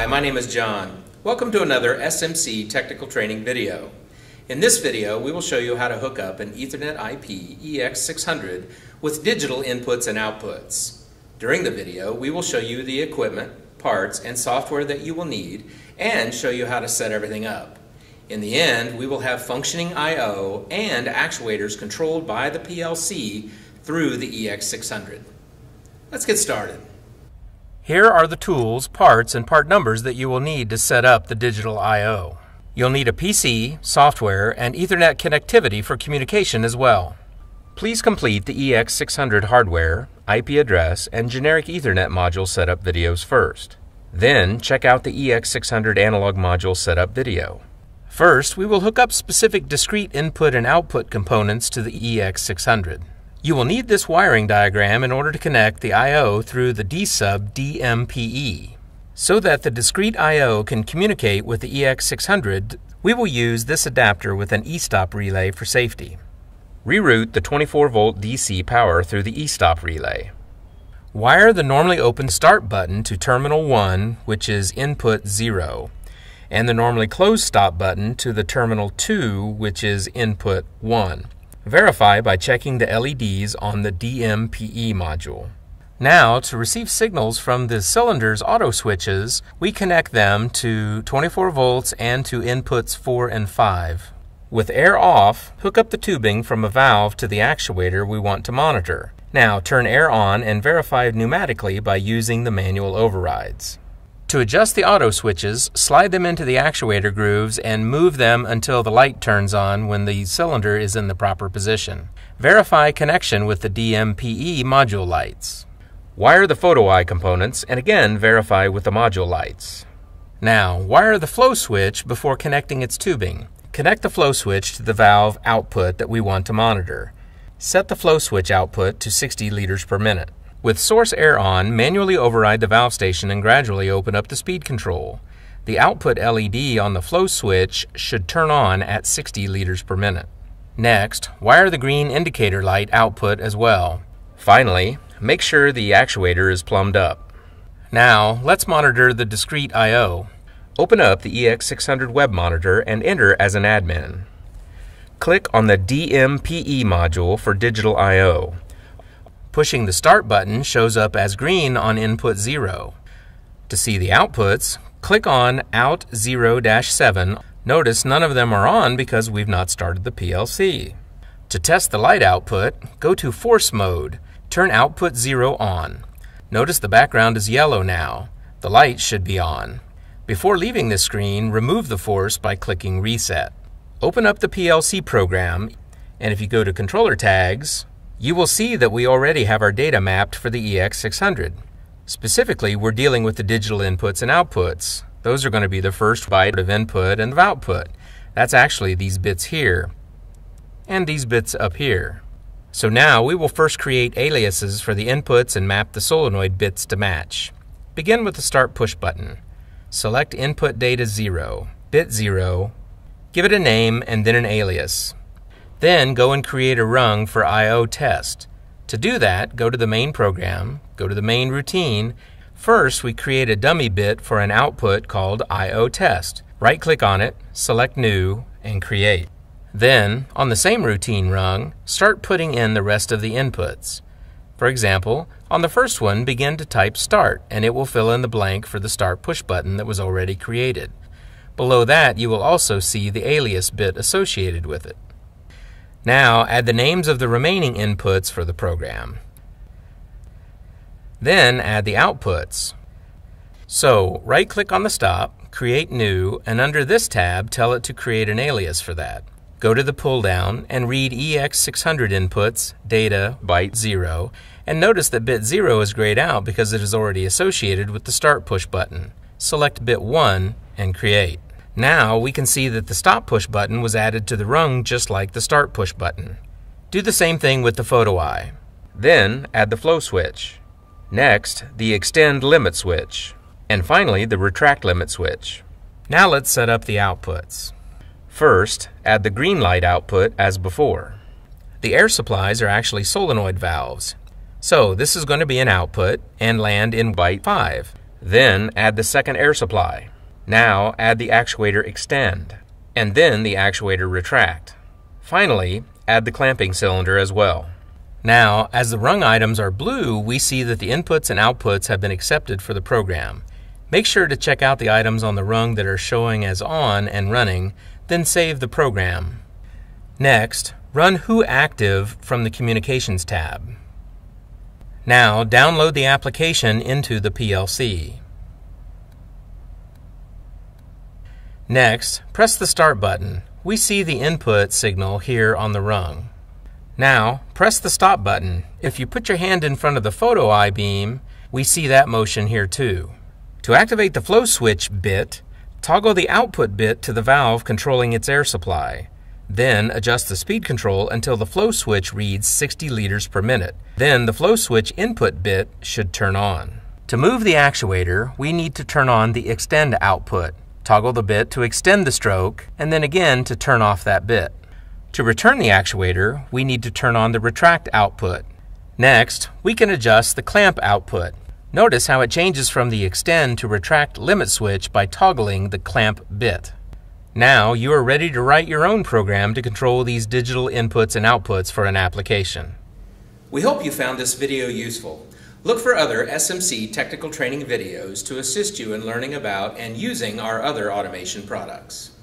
Hi, my name is John. Welcome to another SMC technical training video. In this video, we will show you how to hook up an Ethernet IP EX600 with digital inputs and outputs. During the video, we will show you the equipment, parts, and software that you will need and show you how to set everything up. In the end, we will have functioning I/O and actuators controlled by the PLC through the EX600. Let's get started. Here are the tools, parts, and part numbers that you will need to set up the digital I/O. You'll need a PC, software, and Ethernet connectivity for communication as well. Please complete the EX600 hardware, IP address, and generic Ethernet module setup videos first. Then check out the EX600 analog module setup video. First, we will hook up specific discrete input and output components to the EX600. You will need this wiring diagram in order to connect the I/O through the D-sub DMPE. So that the discrete I/O can communicate with the EX600, we will use this adapter with an E-stop relay for safety. Reroute the 24-volt DC power through the E-stop relay. Wire the normally open start button to terminal 1, which is input 0, and the normally closed stop button to the terminal 2, which is input 1. Verify by checking the LEDs on the DMPE module. Now, to receive signals from the cylinder's auto switches, we connect them to 24 volts and to inputs 4 and 5. With air off, hook up the tubing from a valve to the actuator we want to monitor. Now, turn air on and verify pneumatically by using the manual overrides. To adjust the auto switches, slide them into the actuator grooves and move them until the light turns on when the cylinder is in the proper position. Verify connection with the DMPE module lights. Wire the photo eye components and again verify with the module lights. Now, wire the flow switch before connecting its tubing. Connect the flow switch to the valve output that we want to monitor. Set the flow switch output to 60 liters per minute. With source air on, manually override the valve station and gradually open up the speed control. The output LED on the flow switch should turn on at 60 liters per minute. Next, wire the green indicator light output as well. Finally, make sure the actuator is plumbed up. Now, let's monitor the discrete I/O. Open up the EX600 Web Monitor and enter as an admin. Click on the DMPE module for digital I/O. Pushing the Start button shows up as green on input 0. To see the outputs, click on Out 0-7. Notice none of them are on because we've not started the PLC. To test the light output, go to Force Mode. Turn output 0 on. Notice the background is yellow now. The light should be on. Before leaving this screen, remove the force by clicking Reset. Open up the PLC program, and if you go to Controller Tags, you will see that we already have our data mapped for the EX600. Specifically, we're dealing with the digital inputs and outputs. Those are going to be the first byte of input and of output. That's actually these bits here and these bits up here. So now we will first create aliases for the inputs and map the solenoid bits to match. Begin with the Start push button. Select input data 0, bit 0, give it a name and then an alias. Then go and create a rung for I/O test. To do that, go to the main program, go to the main routine. First, we create a dummy bit for an output called I/O test. Right-click on it, select New, and Create. Then, on the same routine rung, start putting in the rest of the inputs. For example, on the first one, begin to type Start, and it will fill in the blank for the Start push button that was already created. Below that, you will also see the alias bit associated with it. Now, add the names of the remaining inputs for the program. Then, add the outputs. So, right-click on the stop, create new, and under this tab, tell it to create an alias for that. Go to the pull-down and read EX600 inputs, data, byte 0, and notice that bit 0 is grayed out because it is already associated with the Start push button. Select bit 1 and create. Now we can see that the Stop push button was added to the rung just like the Start push button. Do the same thing with the photo eye. Then add the flow switch. Next, the extend limit switch. And finally, the retract limit switch. Now let's set up the outputs. First, add the green light output as before. The air supplies are actually solenoid valves. So this is going to be an output and land in byte 5. Then add the second air supply. Now add the actuator extend, and then the actuator retract. Finally, add the clamping cylinder as well. Now, as the rung items are blue, we see that the inputs and outputs have been accepted for the program. Make sure to check out the items on the rung that are showing as on and running, then save the program. Next, run WhoActive from the Communications tab. Now, download the application into the PLC. Next, press the Start button. We see the input signal here on the rung. Now, press the Stop button. If you put your hand in front of the photo eye beam, we see that motion here too. To activate the flow switch bit, toggle the output bit to the valve controlling its air supply. Then adjust the speed control until the flow switch reads 60 liters per minute. Then the flow switch input bit should turn on. To move the actuator, we need to turn on the extend output. Toggle the bit to extend the stroke, and then again to turn off that bit. To return the actuator, we need to turn on the retract output. Next, we can adjust the clamp output. Notice how it changes from the extend to retract limit switch by toggling the clamp bit. Now you are ready to write your own program to control these digital inputs and outputs for an application. We hope you found this video useful. Look for other SMC technical training videos to assist you in learning about and using our other automation products.